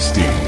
Steve.